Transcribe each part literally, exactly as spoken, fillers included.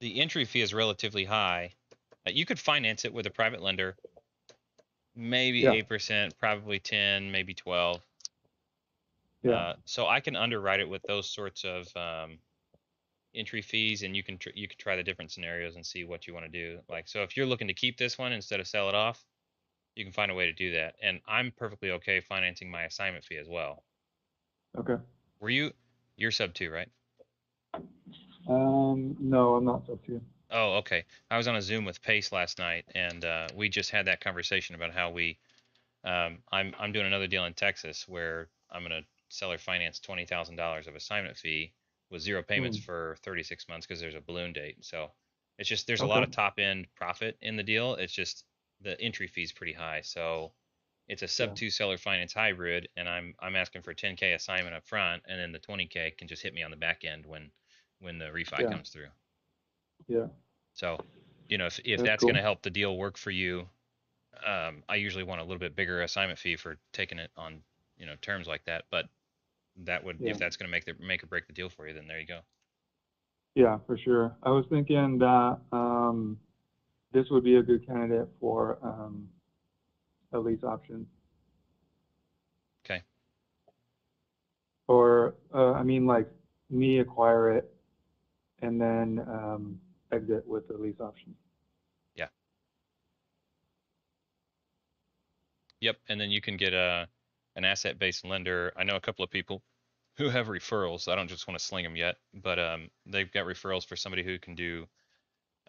the entry fee is relatively high. Uh, you could finance it with a private lender, maybe yeah. eight percent, probably ten, maybe twelve. Yeah. Uh, so I can underwrite it with those sorts of um, entry fees, and you can tr you can try the different scenarios and see what you want to do. Like, so if you're looking to keep this one instead of sell it off, you can find a way to do that. And I'm perfectly okay financing my assignment fee as well. Okay. Were you, you're sub two, right? Um, no, I'm not sub two. Oh, okay. I was on a Zoom with Pace last night, and uh, we just had that conversation about how we, um, I'm I'm doing another deal in Texas where I'm gonna seller finance twenty thousand dollars of assignment fee with zero payments mm. for thirty-six months because there's a balloon date. So it's just there's okay. a lot of top end profit in the deal. It's just the entry fee is pretty high. So it's a sub yeah. two seller finance hybrid, and I'm I'm asking for ten K assignment up front, and then the twenty K can just hit me on the back end when when the refi yeah. comes through. Yeah. So, you know, if if that's, that's cool. going to help the deal work for you, um, I usually want a little bit bigger assignment fee for taking it on, you know, terms like that. But that would, yeah. if that's going to make the make or break the deal for you, then there you go. Yeah, for sure. I was thinking that um, this would be a good candidate for um, a lease option. Okay. Or uh, I mean, like me acquire it and then um, exit with the lease option. Yeah. Yep, and then you can get a an asset-based lender. I know a couple of people who have referrals. I don't just want to sling them yet, but um, they've got referrals for somebody who can do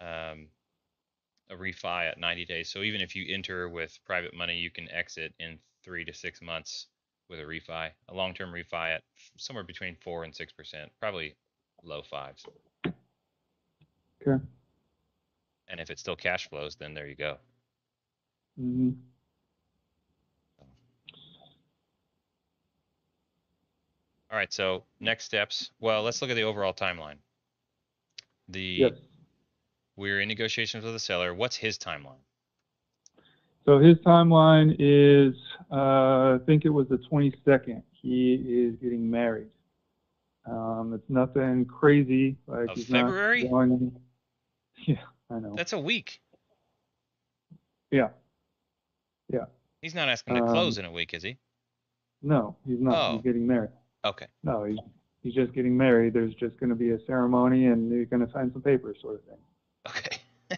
um, a refi at ninety days. So even if you enter with private money, you can exit in three to six months with a refi, a long-term refi at somewhere between four and six percent, probably low fives. Okay. And if it still cash flows, then there you go. Mm-hmm. All right, so next steps. Well, let's look at the overall timeline. The yep. We're in negotiations with the seller. What's his timeline? So his timeline is, uh, I think it was the twenty-second. He is getting married. Um, it's nothing crazy. Like of he's February? Not going... Yeah, I know. That's a week. Yeah. Yeah. He's not asking to um, close in a week, is he? No, he's not. Oh. He's getting married. Okay. No, he's, he's just getting married. There's just going to be a ceremony, and you're going to sign some papers, sort of thing. Okay.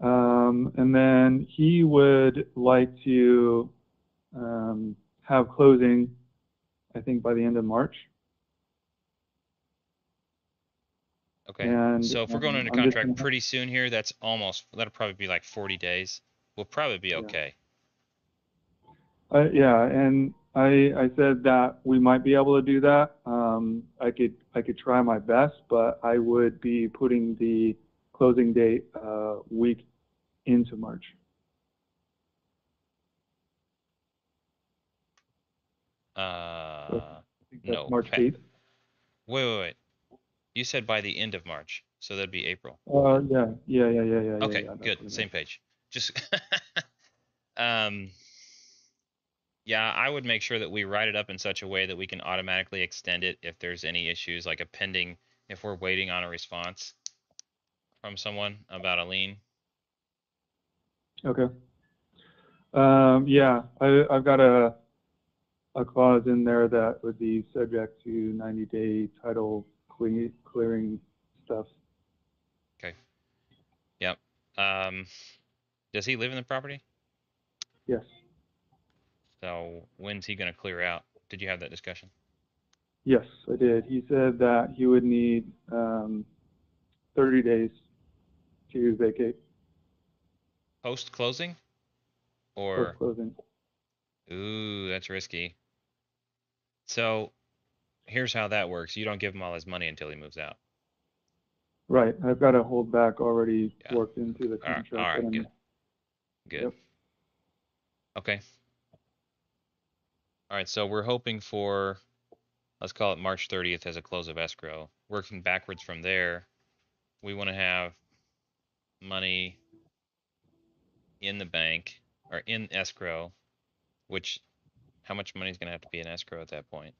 um, and then he would like to um, have closing, I think, by the end of March. Okay. And so if we're going into contract pretty soon here, that's almost, that'll probably be like forty days. We'll probably be okay. Yeah, uh, yeah and... I, I said that we might be able to do that. Um, I could I could try my best, but I would be putting the closing date uh, week into March. Uh, so no. March eighth. Wait, wait, wait. You said by the end of March, so that'd be April. Uh, yeah, yeah, yeah, yeah, yeah. Okay, yeah, yeah, good. Same page. Just. um. Yeah, I would make sure that we write it up in such a way that we can automatically extend it if there's any issues, like a pending, if we're waiting on a response from someone about a lien. Okay. Um, yeah, I, I've got a a clause in there that would be subject to ninety day title cle clearing stuff. Okay. Yep. Um, does he live in the property? Yes. So when's he going to clear out? Did you have that discussion? Yes, I did. He said that he would need um, thirty days to vacate. Post closing, or post closing. Ooh, that's risky. So here's how that works: you don't give him all his money until he moves out. Right. I've got a holdback already yeah. worked into the contract. All right. All right. Good. Good. Yep. Okay. All right, so we're hoping for, let's call it March thirtieth as a close of escrow. Working backwards from there, we want to have money in the bank or in escrow, which how much money is going to have to be in escrow at that point?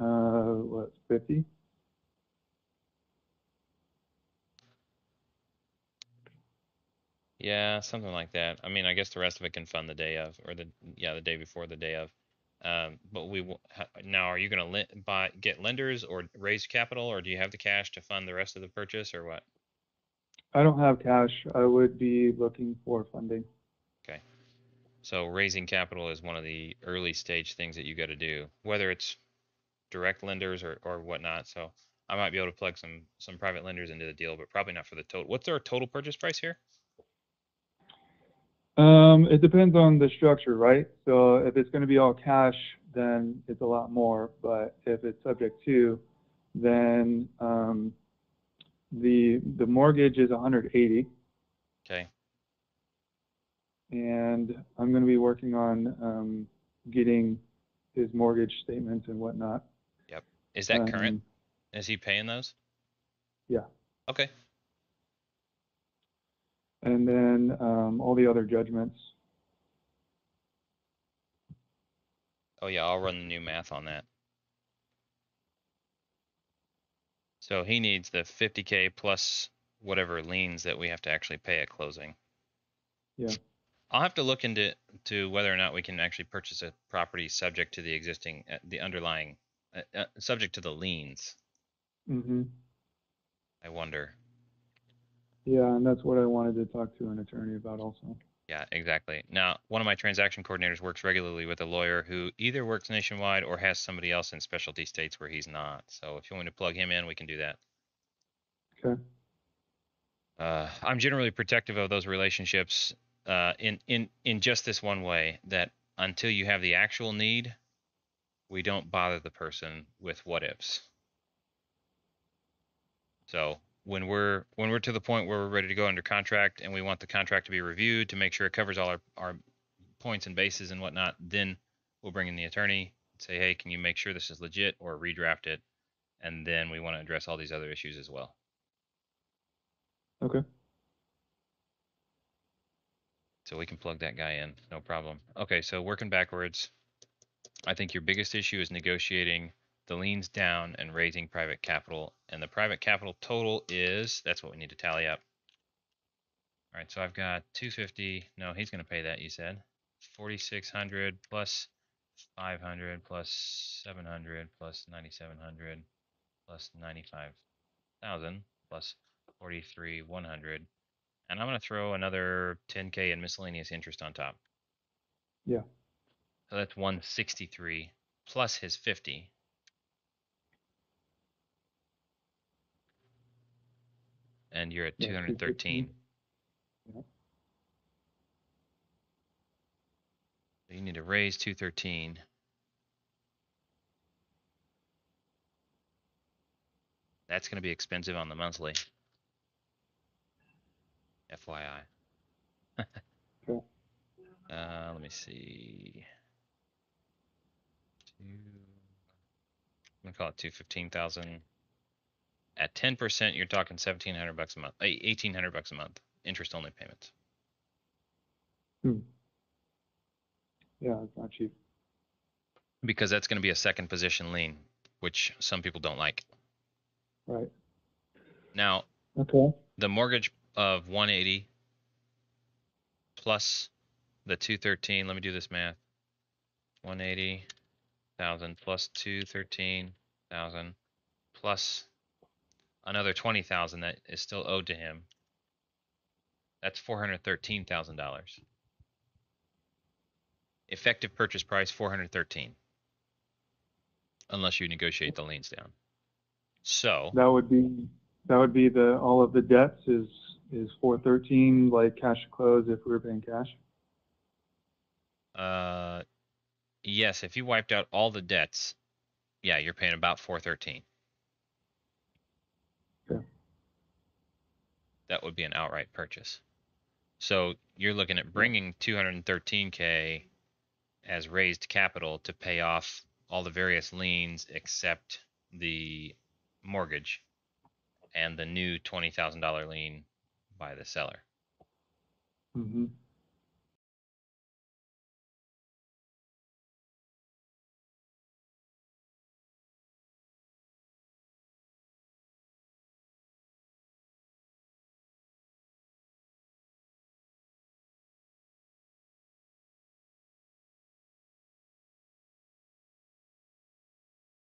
Uh, what, fifty? Yeah, something like that. I mean, I guess the rest of it can fund the day of, or the yeah, the day before the day of. Um, but we will, now, are you going to buy get lenders or raise capital, or do you have the cash to fund the rest of the purchase, or what? I don't have cash. I would be looking for funding. Okay. So raising capital is one of the early stage things that you got to do, whether it's direct lenders or or whatnot. So I might be able to plug some some private lenders into the deal, but probably not for the total. What's our total purchase price here? Um, it depends on the structure, right? So if it's going to be all cash, then it's a lot more. But if it's subject to, then um, the the mortgage is one hundred eighty. Okay. And I'm going to be working on um, getting his mortgage statements and whatnot. Yep. Is that um, current? Is he paying those? Yeah. Okay. And then um, all the other judgments. Oh, yeah, I'll run the new math on that. So he needs the fifty K plus whatever liens that we have to actually pay at closing. Yeah. I'll have to look into to whether or not we can actually purchase a property subject to the existing, uh, the underlying, uh, uh, subject to the liens. Mm-hmm. I wonder. Yeah, and that's what I wanted to talk to an attorney about also. Yeah, exactly. Now, one of my transaction coordinators works regularly with a lawyer who either works nationwide or has somebody else in specialty states where he's not. So if you want me to plug him in, we can do that. Okay. Uh, I'm generally protective of those relationships uh, in, in, in just this one way, that until you have the actual need, we don't bother the person with what ifs. So when we're when we're to the point where we're ready to go under contract and we want the contract to be reviewed to make sure it covers all our, our points and bases and whatnot, then we'll bring in the attorney and say, hey, can you make sure this is legit or redraft it? And then we want to address all these other issues as well. Okay. So we can plug that guy in, no problem. Okay, so working backwards, I think your biggest issue is negotiating the liens down and raising private capital, and the private capital total is, that's what we need to tally up. All right, so I've got two fifty. No, he's going to pay that. You said forty-six hundred plus five hundred plus seven hundred plus ninety-seven hundred plus ninety-five thousand plus forty-three thousand one hundred, and I'm going to throw another ten K in miscellaneous interest on top. Yeah. So that's one sixty-three plus his fifty. And you're at two hundred thirteen. Yeah. So you need to raise two thirteen. That's going to be expensive on the monthly. F Y I. Cool. uh, let me see. Two, I'm going to call it two hundred fifteen thousand. At ten percent, you're talking seventeen hundred bucks a month, eighteen hundred bucks a month, interest only payments. Hmm. Yeah, it's not cheap. Because that's going to be a second position lien, which some people don't like. Right. Now, okay. The mortgage of one eighty plus the two thirteen, let me do this math. one hundred eighty thousand plus two hundred thirteen thousand plus another twenty thousand that is still owed to him. That's four hundred thirteen thousand dollars. Effective purchase price four hundred thirteen thousand dollars. Unless you negotiate the liens down. So that would be that would be the all of the debts is is four hundred thirteen thousand dollars, like cash to close if we were paying cash. Uh yes, if you wiped out all the debts, yeah, you're paying about four hundred thirteen thousand dollars. That would be an outright purchase. So you're looking at bringing two hundred thirteen K as raised capital to pay off all the various liens except the mortgage and the new twenty thousand dollar lien by the seller. Mm-hmm.